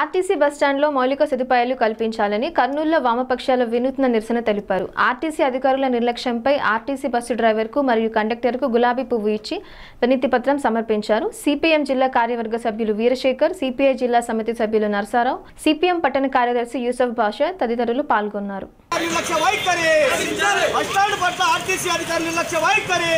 RTC bus స్టాండ్‌లో మౌలిక సదుపాయాలు కల్పించాలని కర్నూలులో వామపక్షాల వినూత్న నిరసన తెలిపారు. ఆర్టీసీ అధికారుల నిర్లక్ష్యంపై ఆర్టీసీ బస్సు డ్రైవర్కు మరియు కండక్టర్కు గులాబీ పువ్వు ఇచ్చి వినతిపత్రం సమర్పించారు. సిపిఎం జిల్లా కార్యవర్గ సభ్యులు వీరశేఖర్, సిపిఐ జిల్లా సమితి సభ్యులు నరసారావు, సిపిఎం పట్టణ కార్యదర్శి యూసఫ్ బాషా తదితరులు పాల్గొన్నారు. आरटीसी अधिकारी लक्ष्य वही करे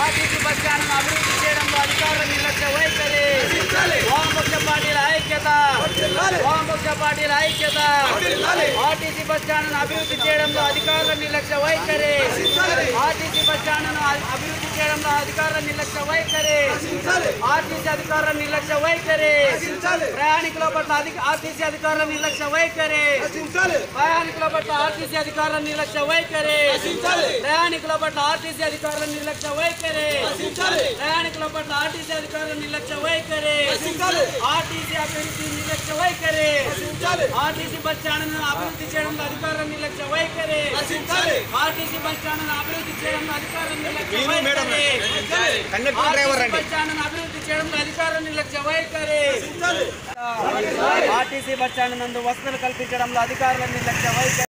आरटीसी बस स्टैंड में अभिवृद्धि चेयडंलो अधिकारी निर्लक्ष्य वही करे వామపక్ష పార్టీల ఐక్యత ఆర్టీసీ బస్ స్టాండ్‌ను అభివృద్ధి చేయడంలో అధికారుల నిర్లక్ష్య వైఖరి ఆర్టీసీ అధికారుల నిర్లక్ష్య వైఖరి ప్రయాణికుల పట్ల ఆర్టీసీ అధికారుల నిర్లక్ష్య వైఖరి ఆర్టీసీ అభివృద్ధి నిర్లక్ష్య వైఖరి ఆర్టీసీ బస్ స్టాండ్‌ను అభివృద్ధి చేయడంలో అధికారుల నిర్లక్ష్య వైఖరి ఆర్టీసీ బస్ స్టాండ్‌ను అభివృద్ధి చేయడంలో అధికారుల నిర్లక్ష్య వైఖరి ఆర్టీసీ బస్ స్టాండ్ నందు వసతులు కల్పించడంలో అధికారుల నిర్లక్ష్య వైఖరి.